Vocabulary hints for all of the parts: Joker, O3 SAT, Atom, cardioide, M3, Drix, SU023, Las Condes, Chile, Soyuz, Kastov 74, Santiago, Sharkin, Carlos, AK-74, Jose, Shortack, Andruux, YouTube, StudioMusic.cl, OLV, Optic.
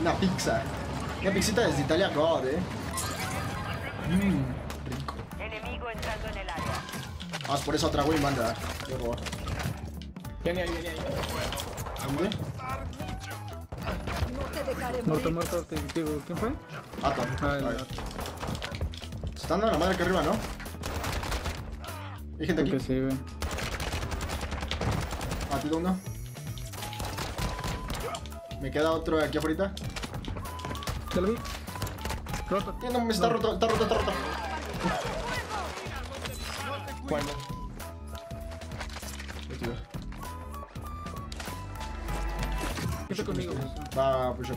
Una pizza. Una pizzita desde Italia God, rico. Enemigo entrando en el área. Vas por eso otra wey, manda. Qué horror. Viene ahí. ¿Dónde? Muerto, te digo, ¿quién fue? Atom. Se están dando la madre aquí arriba, ¿no? Hay gente aquí. Sí, güey. Matido uno. Me queda otro aquí afuera. Ya lo vi. Roto. No, está roto. Bueno. Pucha conmigo. Va, pucha.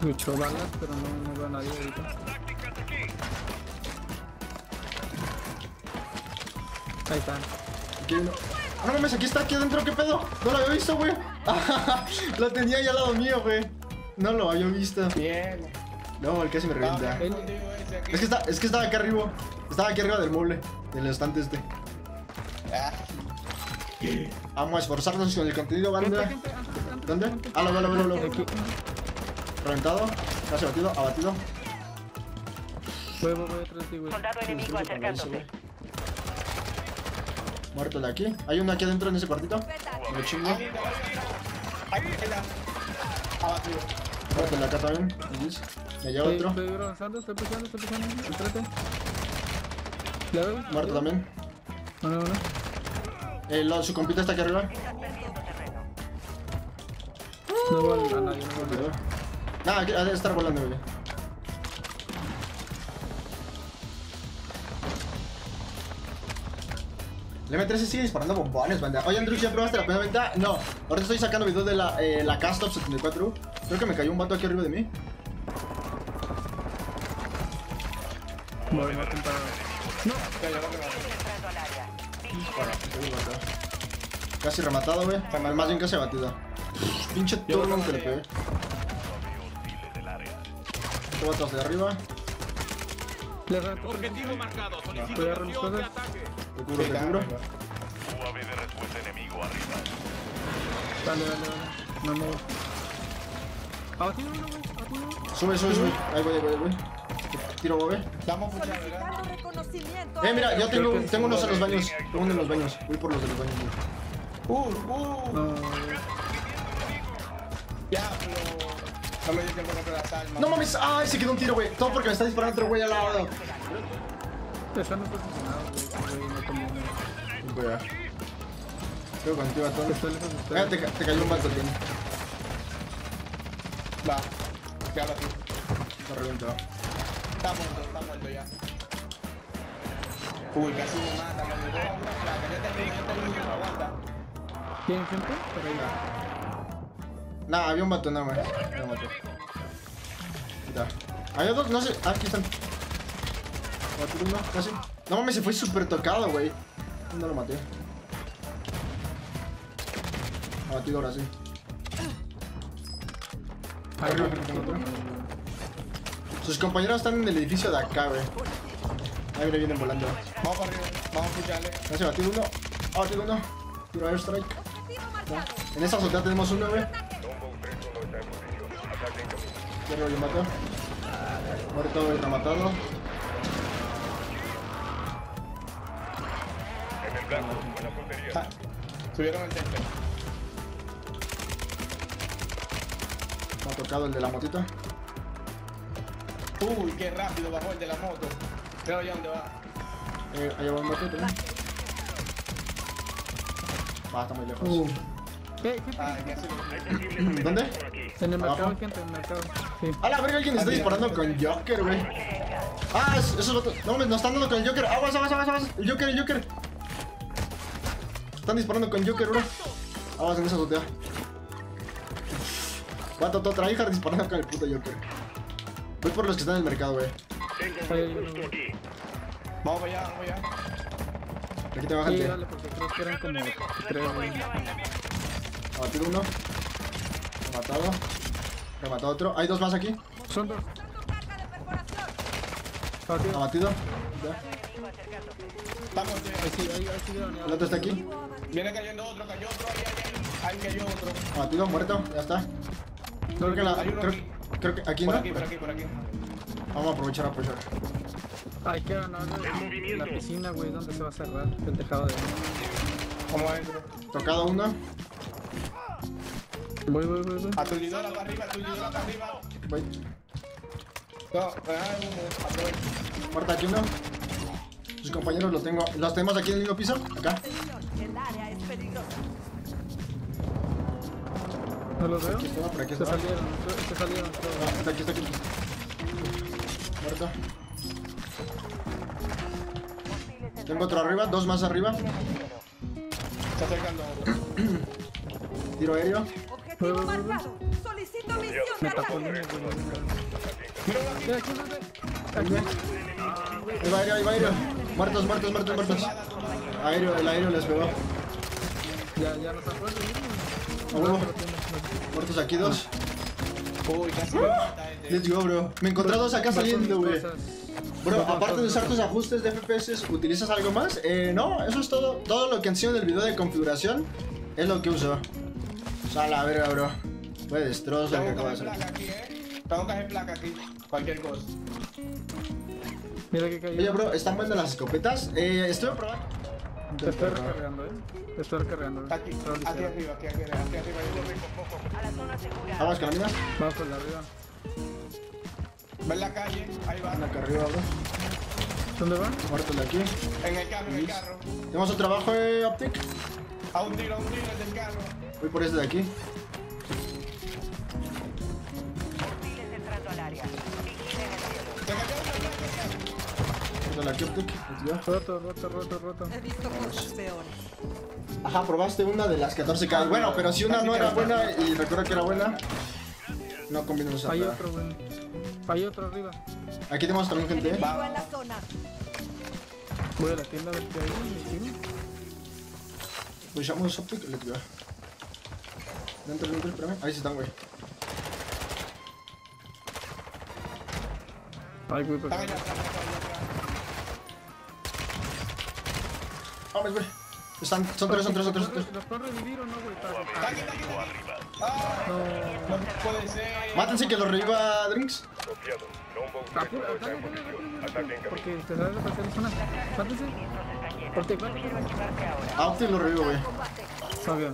Mucho balas, pero no veo a nadie ahorita. Ahí están. Aquí hay uno. ¡Ah, no mames! Aquí está, aquí adentro, ¿qué pedo? No lo había visto, güey. Lo tenía ahí al lado mío, güey. No lo había visto. Bien. No, el que se me revienta. Es que estaba acá arriba. Estaba aquí arriba del mueble, del estante este. Vamos a esforzarnos con el contenido, banda. ¿Dónde? Ah, lo. Reventado, casi abatido. Voy detrás de ti, güey. Soldado enemigo acercándose. Muerto de aquí. Hay uno aquí adentro en ese cuartito. Me lo chingo. Abatido. Muerto de acá también. Me lleva otro. Estoy avanzando, estoy pisando. Entrate. Muerto también. No. Su compita está aquí arriba. No voy a ayudar a nadie, Ah, debe estar volando, güey. El M3 se sigue disparando bombones, banda. Oye, Andruux, ¿ya probaste la primera venta? No, ahorita estoy sacando video de la Kastov 74. Creo que me cayó un vato aquí arriba de mí. Casi rematado, güey. Más bien casi abatido. Pinche turno que le pegué. Otros de arriba. Objetivo marcado. Solicito reunión de ataque. Te cubro. UAV de respuesta enemigo arriba. Dale. No. Abatido. Sube. Ahí voy. Tiro UAV. Damos mucha reconocimiento. Mira, ya tengo unos en los baños. Voy por los de los baños. Ya, pero... No mames, ay, se quedó un tiro, güey. Todo porque me está disparando otro güey al lado. Están posicionados, güey. Creo que contigo a todos. Te cayó un vato, tío. Va, te hablo a ti. Está reventado. Está muerto ya. Uy, casi me mata. Aguanta. ¿Quién gente? Por ahí. Nah, había un vato nada más. Me mató. Hay otros, no sé. Ah, aquí están. Casi. No mames, se fue súper tocado, güey. No lo maté. Abatido ahora sí. Arriba, sus compañeros están en el edificio de acá, güey. Ahí vienen volando. Vamos para arriba, vamos a pucharle. Casi abatido uno. Tiro airstrike. En esta soltada tenemos uno, güey. Lo mató. Muerto y rematado. En el blanco, buena puntería. Subieron el temple. Me ha tocado el de la motita. Uy, qué rápido bajó el de la moto. Creo ya dónde va. Allá va un motito, ¿no? Está muy lejos. ¿Dónde? En el mercado, gente, en el mercado. Sí. A la verga, alguien está disparando con Joker, güey. Ah, esos vatos. No, nos están dando con el Joker. Aguas. El Joker. Están disparando con Joker, bro. Aguas en esa azotea. Vato, todo tryhard disparando con el puto Joker. Voy por los que están en el mercado, güey. Vamos allá. Aquí te bajan, dale, porque creo que eran como tres, güey. Abatido uno. Rematado otro. Hay dos más aquí. Son dos. Abatido. Vamos, el otro está aquí. Viene cayendo otro, cayó otro, ahí cayó otro. Abatido, muerto, ya está. Creo que aquí no. Por aquí, por aquí, por aquí. Vamos a aprovechar a apoyar. Ay, qué no, la piscina, güey, ¿dónde se va a cerrar? El tejado de... ¿Cómo adentro? Tocado una. Voy. Aturdidora para arriba, aturdidora para arriba. Voy. No, muerta aquí uno. Sus compañeros los tengo. ¿Los tenemos aquí en el mismo piso? Acá. No los veo. Aquí estaba, por aquí estaba. Se salieron. No, está aquí. Muerto. Tengo otro arriba, dos más arriba. Está acercando otro. Tiro aéreo. Objetivo marcado. Solicito misión de ataque. Ahí va aéreo, Muertos. Aéreo, el aéreo les pegó. Ya no se acuerdan. Muertos aquí dos. Uy, casi me mata este. Let's go, bro. Me encontré dos acá saliendo, güey. Bro, aparte de usar tus ajustes de FPS, ¿utilizas algo más? No, eso es todo. Todo lo que han sido del video de configuración es lo que uso. O sea, la verga, bro. Fue destrozo lo que acabo de hacer. Tengo caja de placa aquí, cualquier cosa. Mira que cayó. Oye, bro, ¿están buenas las escopetas? Estoy probando. Te estoy recargando, Te estoy recargando. Aquí arriba. A la zona segura. Vamos con la mina. Vamos con la arriba. Va en la calle, ahí va. Acá arriba, bro. ¿Dónde van? Muerto de aquí. En el carro. ¿Tenemos otro trabajo, Optic? A un tiro desde el carro. Voy por este de aquí. Hostiles entrando al área. Vigile en el cielo. De aquí, Optic. Roto. He visto cosas peores. Ajá, probaste una de las 14K. Bueno, pero si una no era buena y recuerdo que era buena, no conviene usarla. Hay otro, bueno. Hay otro arriba. Aquí tenemos también gente. Voy a la tienda a ver qué hay. Pues llamo a los Optic y le tiro. Dentro, espérame. Ahí se están, güey. Ay, güey, pero... Vamos, güey. Son tres. ¿Los puedo revivir o no, güey? No puede ser. Mátense que los reviva Drix. Porque te sabes lo que hacer es una. Mátense. Optic lo revivo, güey. Está bien.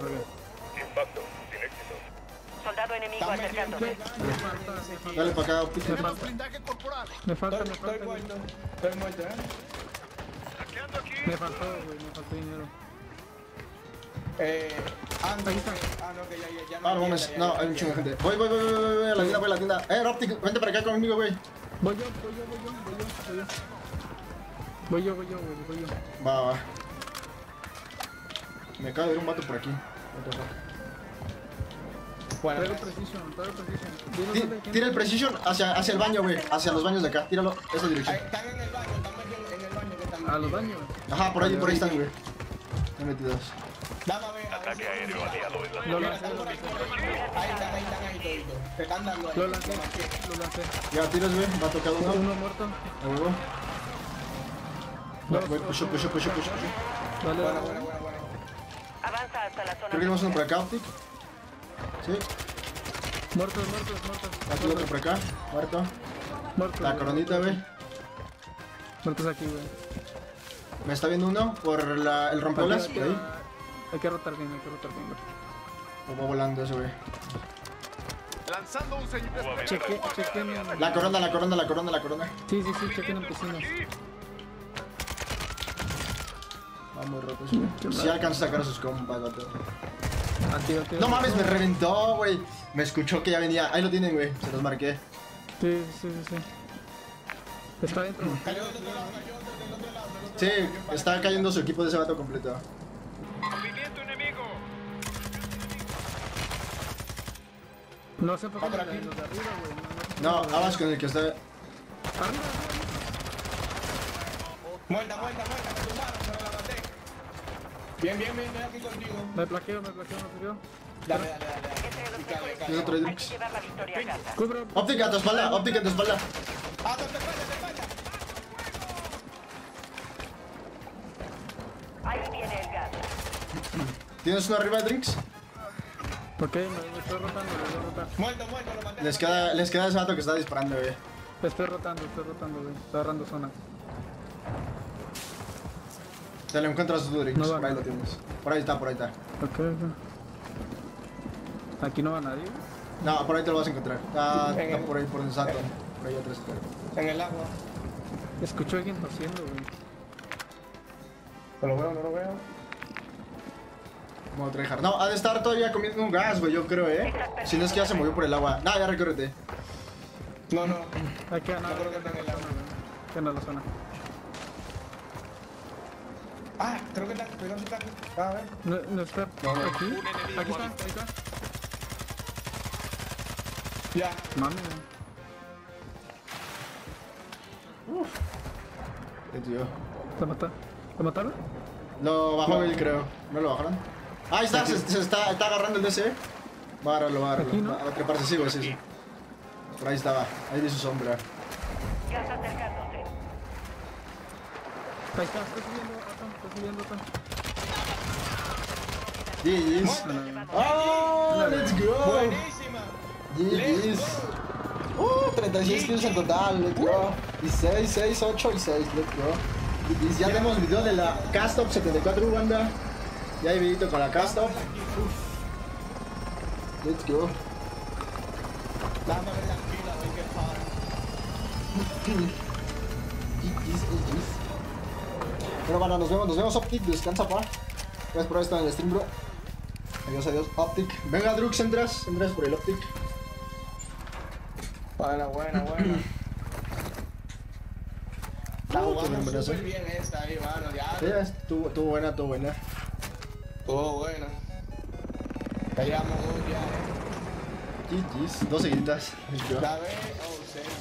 Impacto, sin éxito. Soldado enemigo acercándose. Dale para acá, Optic. Me falta. Estoy muerto, Me faltó dinero. No, hay un chingo de gente. Voy a la tienda, Optic, vente para acá conmigo, güey. Voy yo. Va. Me acaba de ver un vato por aquí. Bueno, tira el precision hacia el baño, güey. Hacia los baños de acá, tíralo, esa dirección. Están en el baño, ¿A los baños? Ajá, por ahí están, güey. Están metidos. Ataque aéreo aliado en la zona. Ahí están. Te están dando ahí. Lo lancé. Ya, tiros, güey. Va a tocar uno. Uno muerto. A huevo. Push. Buena. Avanza hasta la zona. Creo que tenemos uno por acá, Optic. Sí. Muertos. Aquí otro por acá. Muerto. La coronita, güey. Muertos aquí, güey. Me está viendo uno por el rompeolas, por ahí. Hay que rotar bien, güey. Va volando eso, güey. Lanzando un señal. Chequen. La corona. Sí, chequen en piscina. Vamos, rotos, güey. Sí alcanza a sacar a sus compas, bato. No mames, me reventó, güey. Me escuchó que ya venía. Ahí lo tienen, güey. Se los marqué. Sí. Está dentro. Cayó del otro lado. Sí, está cayendo su equipo de ese vato completo. No sé por qué los de arriba, güey. No, abajo con el que está. Arriba. Muerta. Bien, estoy aquí contigo. Me plaqueo. Dale. Otro Drix. Óptica a tu espalda. Atom, te falta. ¿Tienes uno arriba, Drix? ¿Por qué? Me estoy rotando, me estoy rotando. Muerto, lo maté. Les queda ese vato que está disparando, güey. Estoy rotando, güey. Estoy agarrando zona. Te lo encuentras tú, Drix. No por ahí lo tienes. Por ahí está. Ok. Aquí no va nadie. No, por ahí te lo vas a encontrar. Está por ahí, por el sato. Por ahí atrás. En el agua. Escucho a alguien haciendo, güey. No lo veo. Vamos a trabajar. No, ha de estar todavía comiendo un gas, güey, yo creo, Si no es que ya se movió por el agua. No, ya recórrete. No. Hay que ganar. No creo que está en el agua. Queda en la zona. Ah, creo que está. Cuidado si está aquí. A ver. No está. Aquí. Aquí está. Ahí está. Ya. Mami. Uff. Qué tío. ¿Lo mataron? Lo bajó él, creo. ¿No lo bajaron? Ahí está, se está agarrando el DC. Va a agarrarlo. Aquí, ¿no? Va a treparse, sí. Por ahí estaba, ahí de su sombra. Ya está acercándote. Está subiendo, Atom. GG's. ¡Oh! ¡Let's go! ¡Buenísima! GG's. 36 kills en total, let's go. Y 6, 8 y 6, let's go. Y ya tenemos video de la Kastov 74, banda. Ya hay videito con la Kastov. Let's go. Pero bueno, nos vemos, Optic. Descansa, pa. Gracias por estar en el stream, bro. Adiós, Optic. Venga, Drux, entras por el Optic. Buena. Estuvo súper bien esta ahí, mano, ya. Estuvo buena. Estuvo buena. Callamos ya. GG's, 2 seguiditas.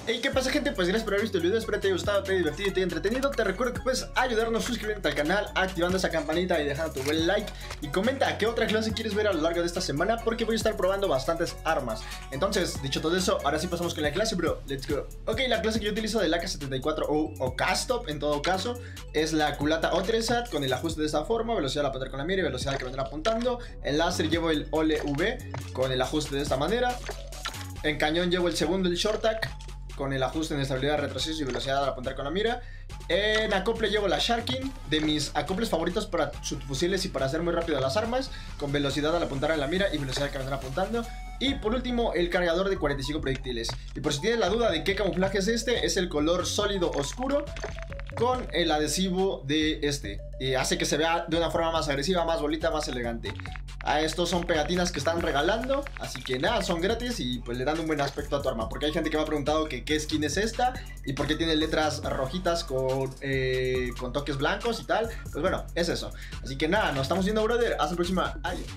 Hey, ¿qué pasa, gente? Pues gracias por haber visto el video, espero te haya gustado, te haya divertido y te haya entretenido. Te recuerdo que puedes ayudarnos suscribiéndote al canal, activando esa campanita y dejando tu buen like. Y comenta qué otra clase quieres ver a lo largo de esta semana, porque voy a estar probando bastantes armas. Entonces, dicho todo eso, ahora sí pasamos con la clase, bro. Let's go. Ok, la clase que yo utilizo del AK-74 o Kastov, en todo caso, es la culata O3 SAT con el ajuste de esta forma, velocidad al apuntar con la mira y velocidad que vendrá apuntando. En láser llevo el OLV con el ajuste de esta manera. En cañón llevo el segundo, el Shortack, con el ajuste en estabilidad, retroceso y velocidad al apuntar con la mira. En acople llevo la Sharkin, de mis acoples favoritos para subfusiles y para hacer muy rápido las armas, con velocidad al apuntar a la mira y velocidad que vendrán apuntando. Y por último, el cargador de 45 proyectiles. Y por si tienes la duda de qué camuflaje es este, es el color sólido oscuro con el adhesivo de este. Y hace que se vea de una forma más agresiva, más bonita, más elegante. A estos son pegatinas que están regalando, así que nada, son gratis y pues le dan un buen aspecto a tu arma. Porque hay gente que me ha preguntado que qué skin es esta y por qué tiene letras rojitas con toques blancos y tal. Pues bueno, es eso. Así que nada, nos estamos viendo, brother. Hasta la próxima. Adiós.